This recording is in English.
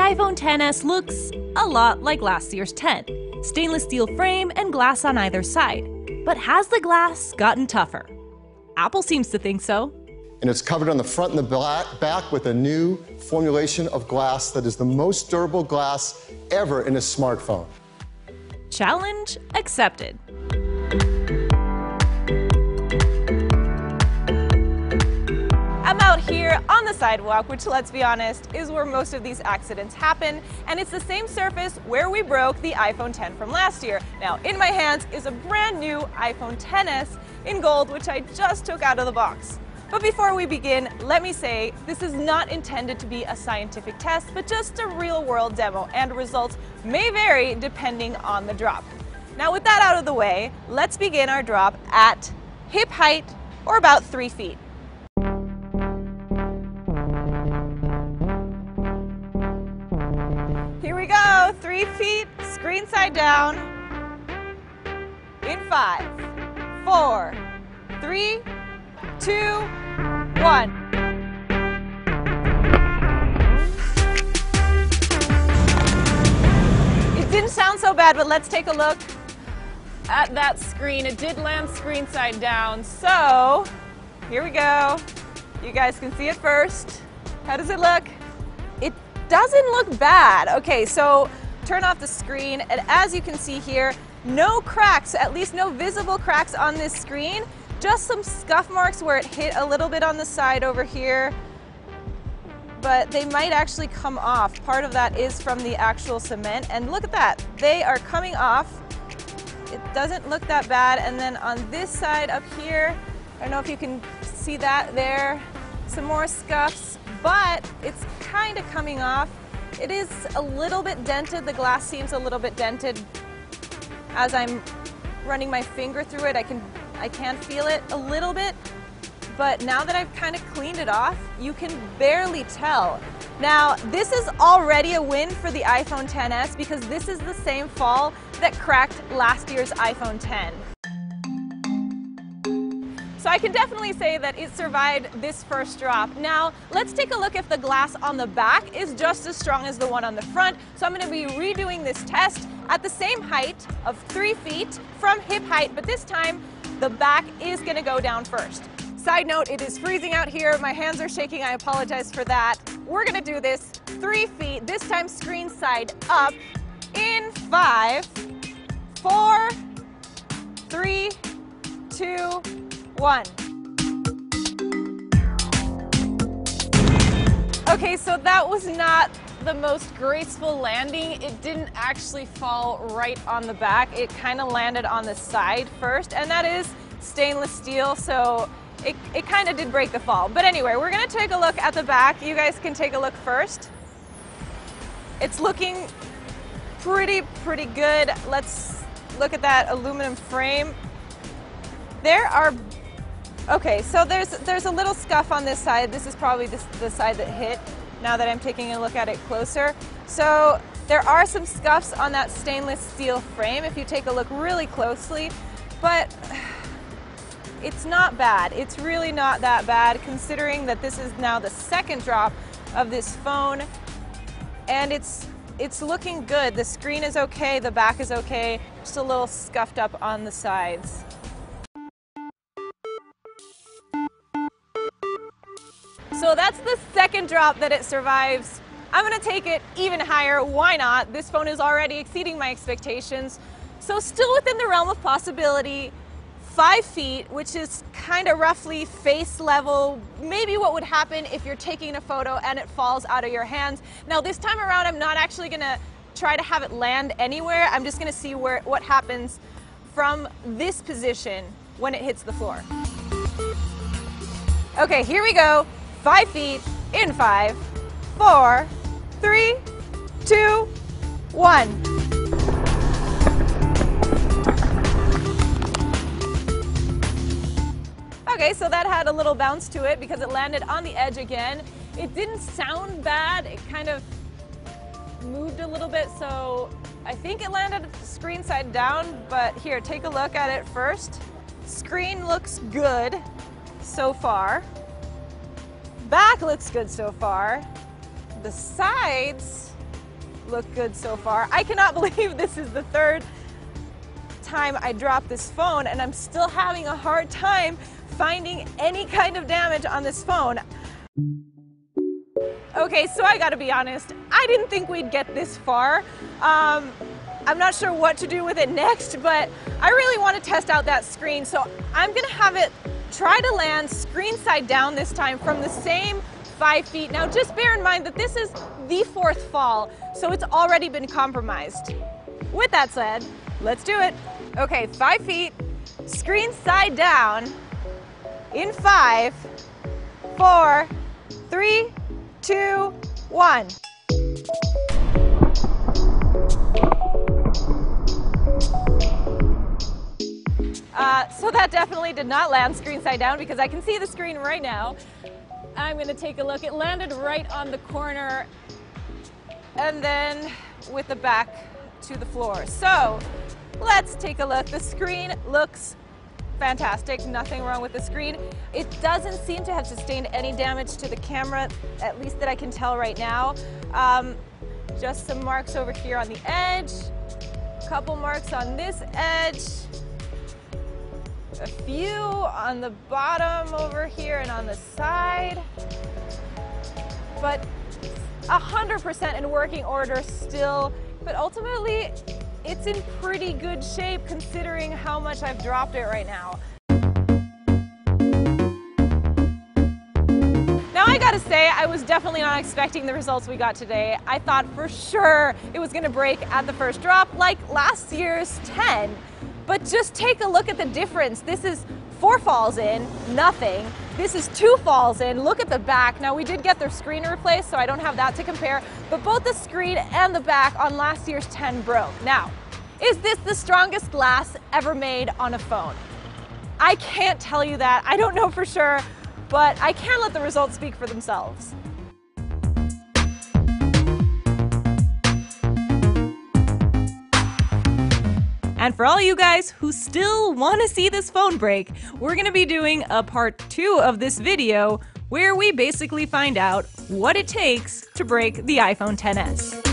iPhone XS looks a lot like last year's 10. Stainless steel frame and glass on either side. But has the glass gotten tougher? Apple seems to think so. And it's covered on the front and the back with a new formulation of glass that is the most durable glass ever in a smartphone. Challenge accepted. I'm out here on the sidewalk, which, let's be honest, is where most of these accidents happen, and it's the same surface where we broke the iPhone X from last year. Now, in my hands is a brand new iPhone XS in gold, which I just took out of the box. But before we begin, let me say this is not intended to be a scientific test, but just a real-world demo, and results may vary depending on the drop. Now, with that out of the way, let's begin our drop at hip height, or about 3 feet. Here we go, 3 feet, screen side down, in 5, 4, 3, 2, 1. It didn't sound so bad, but let's take a look at that screen. It did land screen side down, so here we go. You guys can see it first. How does it look? It doesn't look bad. Okay, so turn off the screen, and as you can see here, no cracks, at least no visible cracks on this screen. Just some scuff marks where it hit a little bit on the side over here, but they might actually come off. Part of that is from the actual cement, and look at that. They are coming off. It doesn't look that bad. And then on this side up here, I don't know if you can see that there, some more scuffs, but it's kind of coming off. It is a little bit dented. The glass seems a little bit dented. As I'm running my finger through it, I can feel it a little bit, but now that I've kind of cleaned it off, you can barely tell. Now, this is already a win for the iPhone XS because this is the same fall that cracked last year's iPhone X. So I can definitely say that it survived this first drop. Now, let's take a look if the glass on the back is just as strong as the one on the front. So I'm gonna be redoing this test at the same height of 3 feet from hip height, but this time, the back is gonna go down first. Side note, it is freezing out here. My hands are shaking, I apologize for that. We're gonna do this 3 feet, this time screen side up, in 5, 4, 3, 2, 1. Okay, so that was not the most graceful landing. It didn't actually fall right on the back. It kind of landed on the side first, and that is stainless steel, so it kind of did break the fall. But anyway, we're gonna take a look at the back. You guys can take a look first. It's looking pretty good. Let's look at that aluminum frame. Okay, so there's a little scuff on this side. This is probably the side that hit, now that I'm taking a look at it closer. So there are some scuffs on that stainless steel frame if you take a look really closely, but it's not bad. It's really not that bad considering that this is now the second drop of this phone, and it's looking good. The screen is okay, the back is okay, just a little scuffed up on the sides. So that's the second drop that it survives. I'm gonna take it even higher, why not? This phone is already exceeding my expectations. So still within the realm of possibility, 5 feet, which is kind of roughly face level, maybe what would happen if you're taking a photo and it falls out of your hands. Now this time around, I'm not actually gonna try to have it land anywhere. I'm just gonna see what happens from this position when it hits the floor. Okay, here we go. 5 feet, in 5, 4, 3, 2, 1. Okay, so that had a little bounce to it because it landed on the edge again. It didn't sound bad, it kind of moved a little bit, so I think it landed screen side down, but here, take a look at it first. Screen looks good so far. Back looks good so far. The sides look good so far. I cannot believe this is the third time I dropped this phone and I'm still having a hard time finding any kind of damage on this phone. Okay, so I gotta be honest, I didn't think we'd get this far. I'm not sure what to do with it next, but I really want to test out that screen, so I'm gonna have it try to land screen side down this time from the same 5 feet. Now just bear in mind that this is the fourth fall, so it's already been compromised. With that said, let's do it. Okay, 5 feet, screen side down in 5, 4, 3, 2, 1. So that definitely did not land screen side down because I can see the screen right now. I'm gonna take a look. It landed right on the corner and then with the back to the floor. So let's take a look. The screen looks fantastic. Nothing wrong with the screen. It doesn't seem to have sustained any damage to the camera, at least that I can tell right now. Just some marks over here on the edge, a couple marks on this edge, a few on the bottom over here and on the side, but 100% in working order still. But ultimately, it's in pretty good shape considering how much I've dropped it right now. Now I gotta say, I was definitely not expecting the results we got today. I thought for sure it was gonna break at the first drop like last year's 10. But just take a look at the difference. This is 4 falls in, nothing. This is 2 falls in, look at the back. Now we did get their screen replaced, so I don't have that to compare, but both the screen and the back on last year's 10 broke. Now, is this the strongest glass ever made on a phone? I can't tell you that, I don't know for sure, but I can let the results speak for themselves. And for all you guys who still want to see this phone break, we're going to be doing a part 2 of this video where we basically find out what it takes to break the iPhone XS.